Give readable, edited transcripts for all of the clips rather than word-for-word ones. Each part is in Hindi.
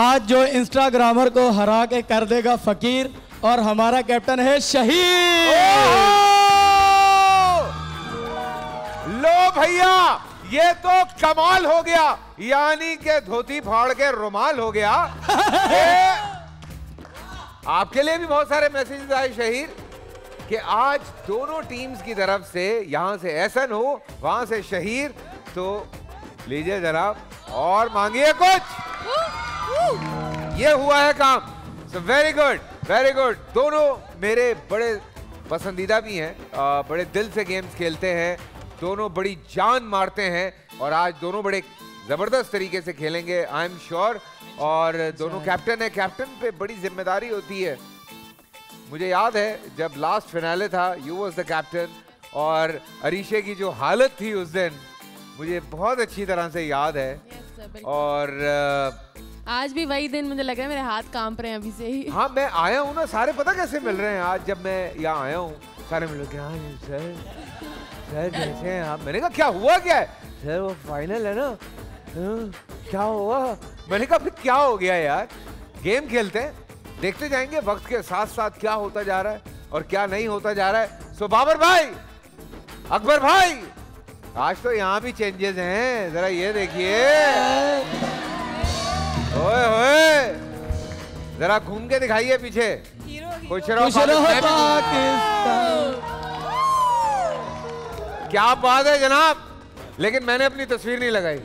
आज जो इंस्टाग्रामर को हरा के कर देगा फकीर, और हमारा कैप्टन है शहीद। लो भैया, ये तो कमाल हो गया, यानी के धोती फाड़ के रुमाल हो गया। आपके लिए भी बहुत सारे मैसेजेस आए शहीद कि आज दोनों टीम्स की तरफ से, यहाँ से एहसन हो, वहां से शहीद, तो लीजिए जनाब और मांगिए कुछ। ये हुआ है काम। So very good, very good. दोनों मेरे बड़े पसंदीदा भी हैं, बड़े दिल से गेम्स खेलते हैं, दोनों बड़ी जान मारते हैं, और आज दोनों बड़े जबरदस्त तरीके से खेलेंगे आई एम श्योर। और दोनों कैप्टन है, कैप्टन पे बड़ी जिम्मेदारी होती है। मुझे याद है जब लास्ट फिनाले था, यू वॉज द कैप्टन, और अरीशे की जो हालत थी उस दिन मुझे बहुत अच्छी तरह से याद है। yes, और आज भी वही दिन, मुझे लग रहा है मेरे हाथ कांप रहे हैं अभी से ही। हाँ, मैं आया हूँ ना, सारे पता कैसे मिल रहे हैं आज। जब मैं यहाँ आया हूँ सारे मिल रहे हैं, सर सर कैसे हैं आप? मैंने कहा क्या हुआ, क्या है? सर वो फाइनल है ना, क्या हुआ? मैंने कहा फिर क्या हो गया यार, गेम खेलते हैं, देखते जाएंगे वक्त के साथ साथ क्या होता जा रहा है और क्या नहीं होता जा रहा है। सो बाबर भाई, अकबर भाई, आज तो यहाँ भी चेंजेस हैं, जरा ये देखिए। ओए ओए, जरा घूम के दिखाइए पीछे। कुछ क्या बात है जनाब, लेकिन मैंने अपनी तस्वीर नहीं लगाई।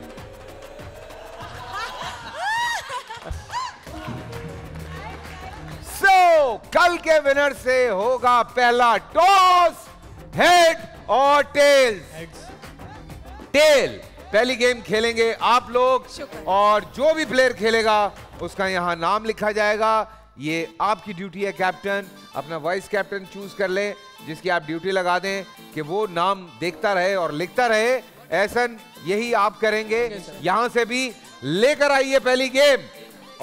कल के विनर से होगा पहला टॉस, हेड और टेल्स। टेल पहली गेम खेलेंगे आप लोग, और जो भी प्लेयर खेलेगा उसका यहाँ नाम लिखा जाएगा। ये आपकी ड्यूटी है कैप्टन, अपना वाइस कैप्टन चूज कर लें जिसकी आप ड्यूटी लगा दें कि वो नाम देखता रहे और लिखता रहे। एहसन, यही आप करेंगे। यहाँ से भी लेकर आइए पहली गेम,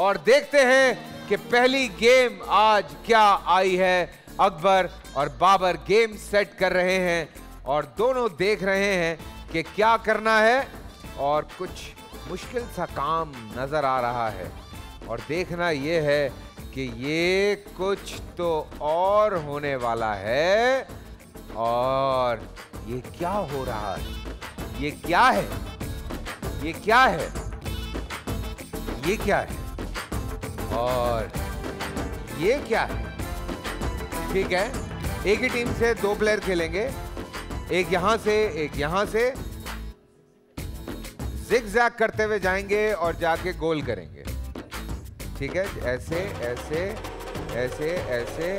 और देखते हैं कि पहली गेम आज क्या आई है। अकबर और बाबर गेम सेट कर रहे हैं, और दोनों देख रहे हैं कि क्या करना है, और कुछ मुश्किल सा काम नजर आ रहा है। और देखना यह है कि ये कुछ तो और होने वाला है, और ये क्या हो रहा है, ये क्या है, ये क्या है, ये क्या है, और ये क्या है। ठीक है, एक ही टीम से दो प्लेयर खेलेंगे, एक यहां से एक यहां से, zigzag करते हुए जाएंगे और जाके गोल करेंगे। ठीक है, ऐसे ऐसे ऐसे ऐसे,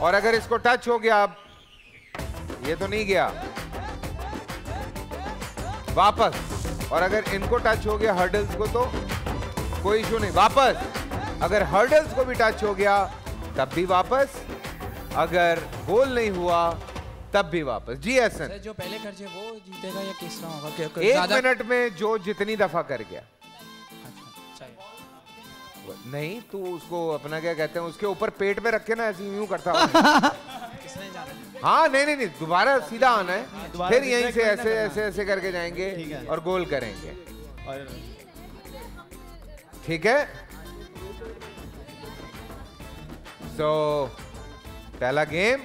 और अगर इसको टच हो गया, आप ये तो नहीं गया वापस, और अगर इनको टच हो गया हर्डल्स को तो कोई इशू नहीं, वापस। अगर हर्डल्स को भी टच हो गया तब भी वापस, अगर गोल नहीं हुआ तब भी वापस। जी एहसन, जो पहले कर जाए वो जीतेगा या किस तरह होगा? क्या एक मिनट में जो जितनी दफा कर गया। अच्छा, नहीं तो उसको अपना क्या कहते हैं, उसके ऊपर पेट में रखे ना, ऐसे यूं करता होगा। हाँ, नहीं, दोबारा सीधा आना है, फिर यहीं से ऐसे ऐसे ऐसे करके जाएंगे और गोल करेंगे। ठीक है, तो पहला गेम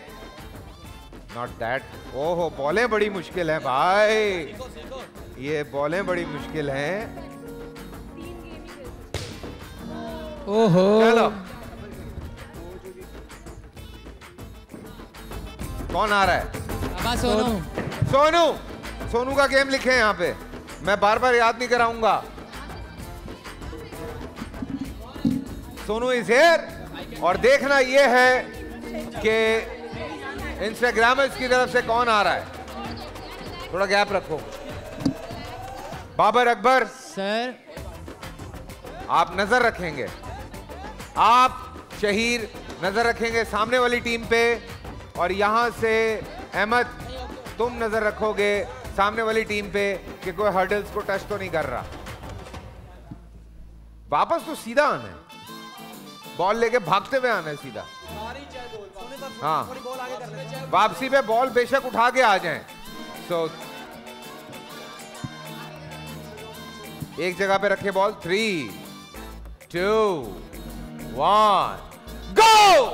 नॉट दैट। ओहो, बॉलें बड़ी मुश्किल है भाई, ये बॉलें बड़ी मुश्किल हैं। ओहो, चलो कौन आ रहा है? सोनू, सोनू, सोनू का गेम लिखे यहाँ पे, मैं बार बार याद नहीं कराऊंगा। सोनू इज हियर, और देखना यह है कि इंस्टाग्रामर्स की तरफ से कौन आ रहा है। थोड़ा गैप रखो। बाबर, अकबर सर, आप नजर रखेंगे, आप शहीर नजर रखेंगे सामने वाली टीम पे, और यहां से अहमद तुम नजर रखोगे सामने वाली टीम पे कि कोई हर्डल्स को टच तो नहीं कर रहा। वापस तो सीधा आना है, बॉल लेके भागते हुए आना है सीधा। हाँ, वापसी पे बॉल बेशक उठा के आ जाएं। सो एक जगह पे रखे बॉल। 3 2, 1, go!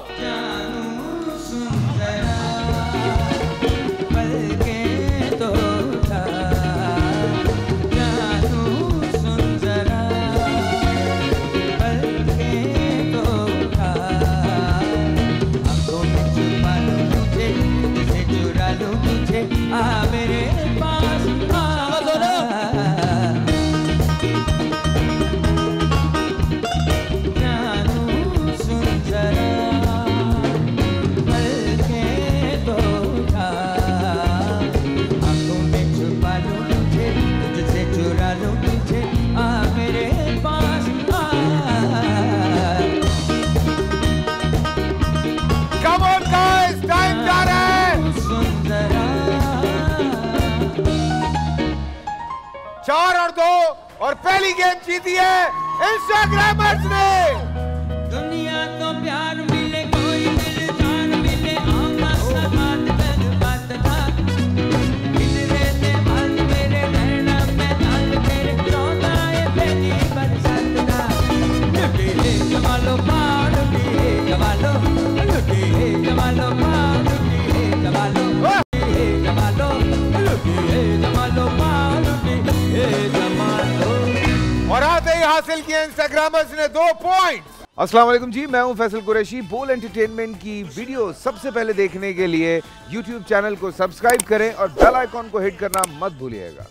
और पहली गेम जीती है इंस्टाग्रामर्स ने। दुनिया को प्यार मिले, कोई मिले, जान मिले, आमा साथ कर बात था। किधरे से भर मेरे रहना मैं दाल तेरे रोना ये पहली बरसात था। लुटी है जमालो पार, लुटी है जमालो, लुटी है जमालो पार, लुटी है जमालो, लुटी है जमालो, लुटी है जमालो पार, लुटी है जमालो। और आते ही हासिल किए इंस्टाग्रामर्स ने 2 पॉइंट्स। अस्सलाम वालेकुम जी, मैं हूं फैसल कुरैशी। बोल एंटरटेनमेंट की वीडियो सबसे पहले देखने के लिए YouTube चैनल को सब्सक्राइब करें और बेल आइकॉन को हिट करना मत भूलिएगा।